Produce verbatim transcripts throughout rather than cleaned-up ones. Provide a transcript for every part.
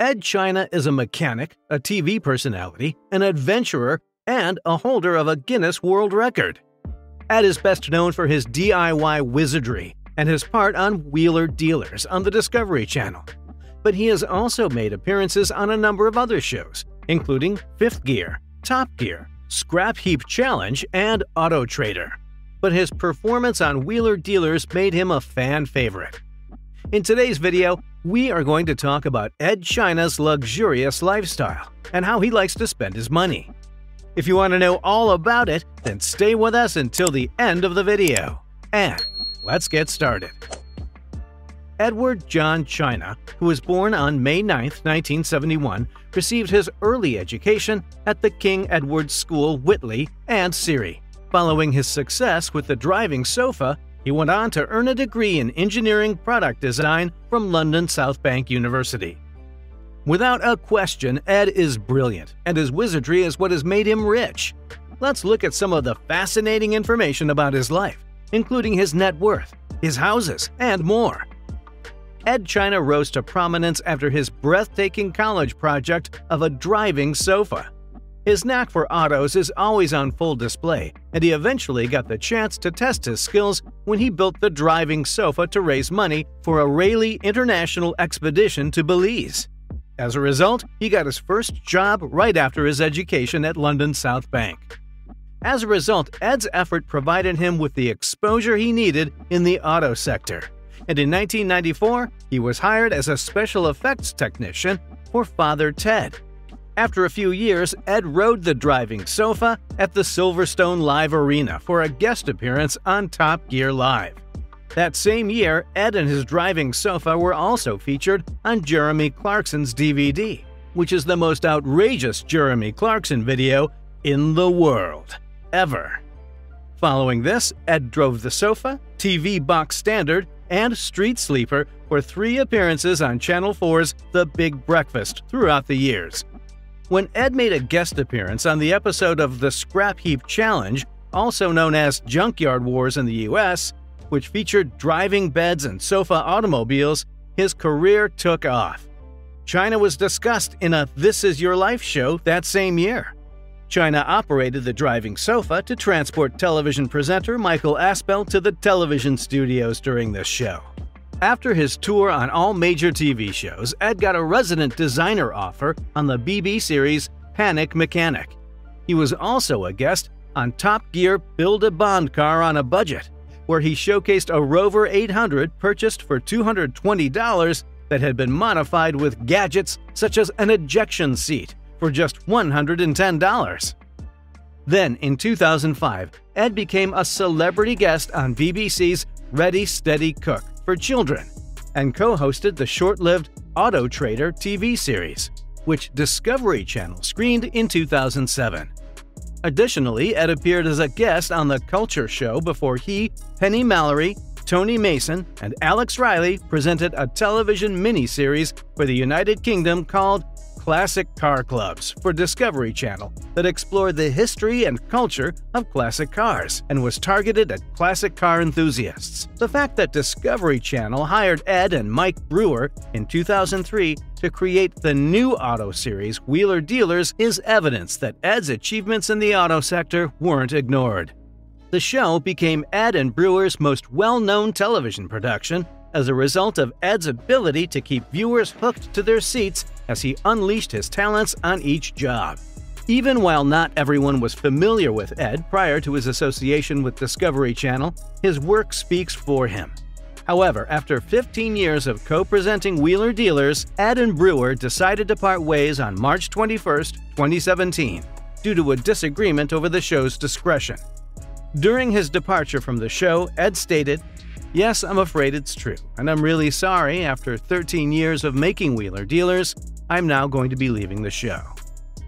Edd China is a mechanic, a T V personality, an adventurer, and a holder of a Guinness World Record. Edd is best known for his D I Y wizardry and his part on Wheeler Dealers on the Discovery Channel. But he has also made appearances on a number of other shows, including Fifth Gear, Top Gear, Scrap Heap Challenge, and Auto Trader. But his performance on Wheeler Dealers made him a fan favorite. In today's video, we are going to talk about Edd China's luxurious lifestyle and how he likes to spend his money. If you want to know all about it, then stay with us until the end of the video. And let's get started. Edward John China, who was born on May ninth, nineteen seventy-one, received his early education at the King Edward's School, Whitley, and Surrey. Following his success with the driving sofa, he went on to earn a degree in engineering product design from London South Bank University. Without a question, Edd is brilliant, and his wizardry is what has made him rich. Let's look at some of the fascinating information about his life, including his net worth, his houses, and more. Edd China rose to prominence after his breathtaking college project of a driving sofa. His knack for autos is always on full display, and he eventually got the chance to test his skills when he built the driving sofa to raise money for a Raleigh International Expedition to Belize. As a result, he got his first job right after his education at London South Bank. As a result, Edd's effort provided him with the exposure he needed in the auto sector. And in nineteen ninety-four, he was hired as a special effects technician for Father Ted. After a few years, Edd rode the driving sofa at the Silverstone Live Arena for a guest appearance on Top Gear Live. That same year, Edd and his driving sofa were also featured on Jeremy Clarkson's D V D, which is the most outrageous Jeremy Clarkson video in the world, ever. Following this, Edd drove the sofa, T V box standard, and Street Sleeper for three appearances on Channel four's The Big Breakfast throughout the years. When Edd made a guest appearance on the episode of the Scrap Heap Challenge, also known as Junkyard Wars in the U S, which featured driving beds and sofa automobiles, his career took off. China was discussed in a This Is Your Life show that same year. China operated the driving sofa to transport television presenter Michael Aspell to the television studios during this show. After his tour on all major T V shows, Edd got a resident designer offer on the B B series Panic Mechanic. He was also a guest on Top Gear Build a Bond Car on a Budget, where he showcased a Rover eight hundred purchased for two hundred twenty dollars that had been modified with gadgets such as an ejection seat for just one hundred ten dollars. Then, in two thousand five, Edd became a celebrity guest on B B C's Ready Steady Cook for Children and co-hosted the short-lived Auto Trader T V series, which Discovery Channel screened in two thousand seven. Additionally, Edd appeared as a guest on The Culture Show before he, Penny Mallory, Tony Mason, and Alex Riley presented a television miniseries for the United Kingdom called Classic Car Clubs for Discovery Channel that explored the history and culture of classic cars and was targeted at classic car enthusiasts. The fact that Discovery Channel hired Edd and Mike Brewer in two thousand three to create the new auto series Wheeler Dealers is evidence that Edd's achievements in the auto sector weren't ignored. The show became Edd and Brewer's most well-known television production as a result of Edd's ability to keep viewers hooked to their seats as he unleashed his talents on each job. Even while not everyone was familiar with Edd prior to his association with Discovery Channel, his work speaks for him. However, after fifteen years of co-presenting Wheeler Dealers, Edd and Brewer decided to part ways on March twenty-first, twenty seventeen, due to a disagreement over the show's discretion. During his departure from the show, Edd stated, "Yes, I'm afraid it's true, and I'm really sorry. After thirteen years of making Wheeler Dealers, I'm now going to be leaving the show."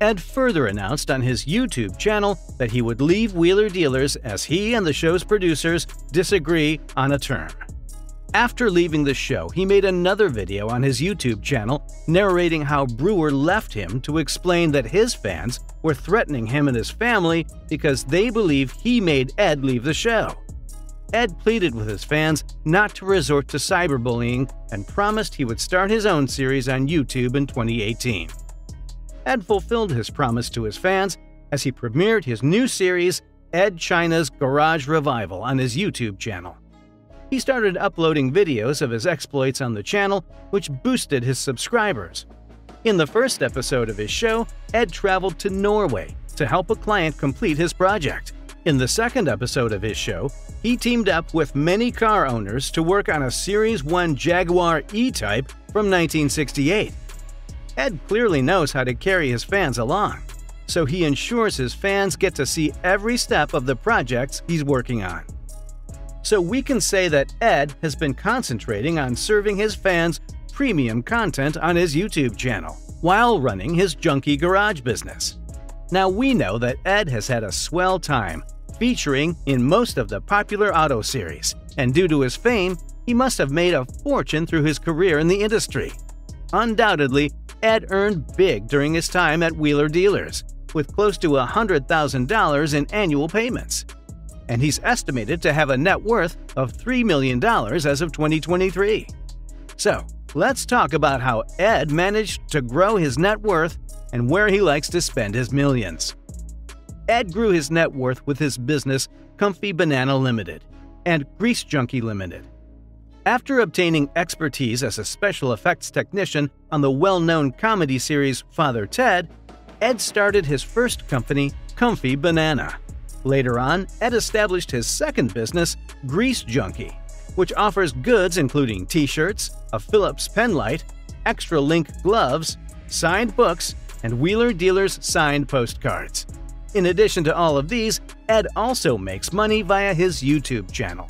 Edd further announced on his YouTube channel that he would leave Wheeler Dealers as he and the show's producers disagree on a term. After leaving the show, he made another video on his YouTube channel narrating how Brewer left him to explain that his fans were threatening him and his family because they believe he made Edd leave the show. Edd pleaded with his fans not to resort to cyberbullying and promised he would start his own series on YouTube in twenty eighteen. Edd fulfilled his promise to his fans as he premiered his new series, Edd China's Garage Revival, on his YouTube channel. He started uploading videos of his exploits on the channel, which boosted his subscribers. In the first episode of his show, Edd traveled to Norway to help a client complete his project. In the second episode of his show, he teamed up with many car owners to work on a Series one Jaguar E-Type from nineteen sixty-eight. Edd clearly knows how to carry his fans along, so he ensures his fans get to see every step of the projects he's working on. So we can say that Edd has been concentrating on serving his fans premium content on his YouTube channel while running his junky garage business. Now we know that Edd has had a swell time featuring in most of the popular auto series, and due to his fame, he must have made a fortune through his career in the industry. Undoubtedly, Edd earned big during his time at Wheeler Dealers, with close to one hundred thousand dollars in annual payments. And he's estimated to have a net worth of three million dollars as of twenty twenty-three. So let's talk about how Edd managed to grow his net worth and where he likes to spend his millions. Edd grew his net worth with his business Comfy Banana Limited and Grease Junkie Limited. After obtaining expertise as a special effects technician on the well-known comedy series Father Ted, Edd started his first company, Comfy Banana. Later on, Edd established his second business, Grease Junkie, which offers goods including t-shirts, a Phillips penlight, extra link gloves, signed books, and Wheeler Dealers signed postcards. In addition to all of these, Edd also makes money via his YouTube channel.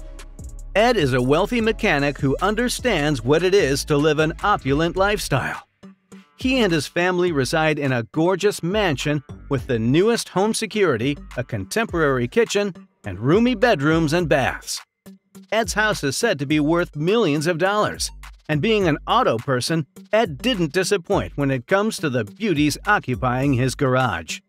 Edd is a wealthy mechanic who understands what it is to live an opulent lifestyle. He and his family reside in a gorgeous mansion with the newest home security, a contemporary kitchen, and roomy bedrooms and baths. Edd's house is said to be worth millions of dollars, and being an auto person, Edd didn't disappoint when it comes to the beauties occupying his garage.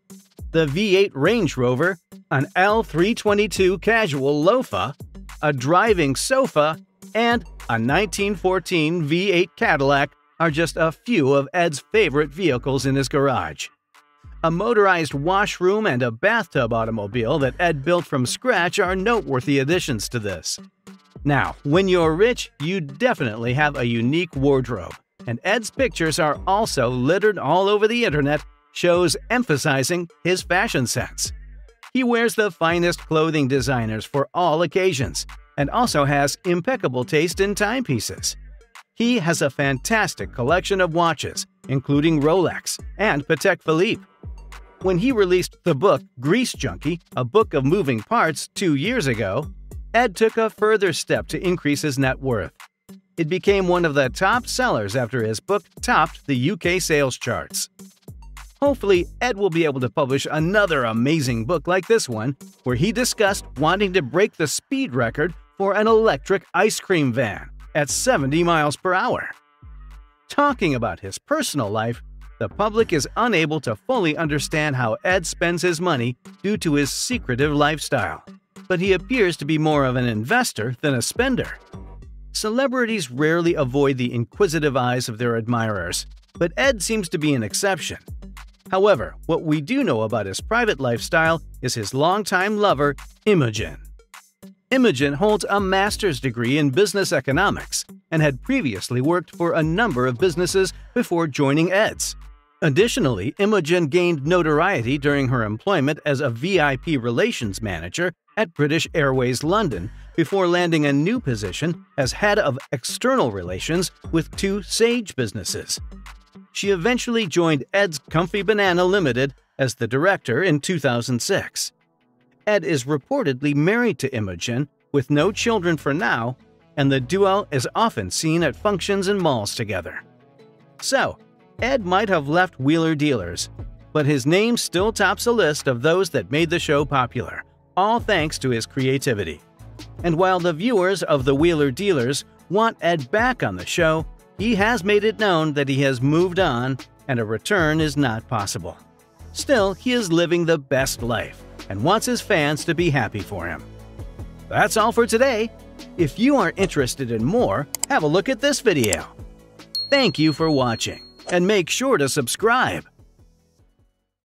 The V eight Range Rover, an L three twenty-two casual loafa, a driving sofa, and a nineteen fourteen V eight Cadillac are just a few of Edd's favorite vehicles in his garage. A motorized washroom and a bathtub automobile that Edd built from scratch are noteworthy additions to this. Now, when you're rich, you definitely have a unique wardrobe, and Edd's pictures are also littered all over the internet, shows emphasizing his fashion sense. He wears the finest clothing designers for all occasions, and also has impeccable taste in timepieces. He has a fantastic collection of watches, including Rolex and Patek Philippe. When he released the book Grease Junkie, a book of moving parts, two years ago, Edd took a further step to increase his net worth. It became one of the top sellers after his book topped the U K sales charts. Hopefully, Edd will be able to publish another amazing book like this one, where he discussed wanting to break the speed record for an electric ice cream van at seventy miles per hour. Talking about his personal life, the public is unable to fully understand how Edd spends his money due to his secretive lifestyle, but he appears to be more of an investor than a spender. Celebrities rarely avoid the inquisitive eyes of their admirers, but Edd seems to be an exception. However, what we do know about his private lifestyle is his longtime lover, Imogen. Imogen holds a master's degree in business economics and had previously worked for a number of businesses before joining Edd's. Additionally, Imogen gained notoriety during her employment as a V I P relations manager at British Airways London before landing a new position as head of external relations with two Sage businesses. She eventually joined Edd's Comfy Banana Limited as the director in two thousand six. Edd is reportedly married to Imogen, with no children for now, and the duo is often seen at functions and malls together. So, Edd might have left Wheeler Dealers, but his name still tops a list of those that made the show popular, all thanks to his creativity. And while the viewers of the Wheeler Dealers want Edd back on the show, he has made it known that he has moved on and a return is not possible. Still, he is living the best life and wants his fans to be happy for him. That's all for today. If you are interested in more, have a look at this video. Thank you for watching, and make sure to subscribe.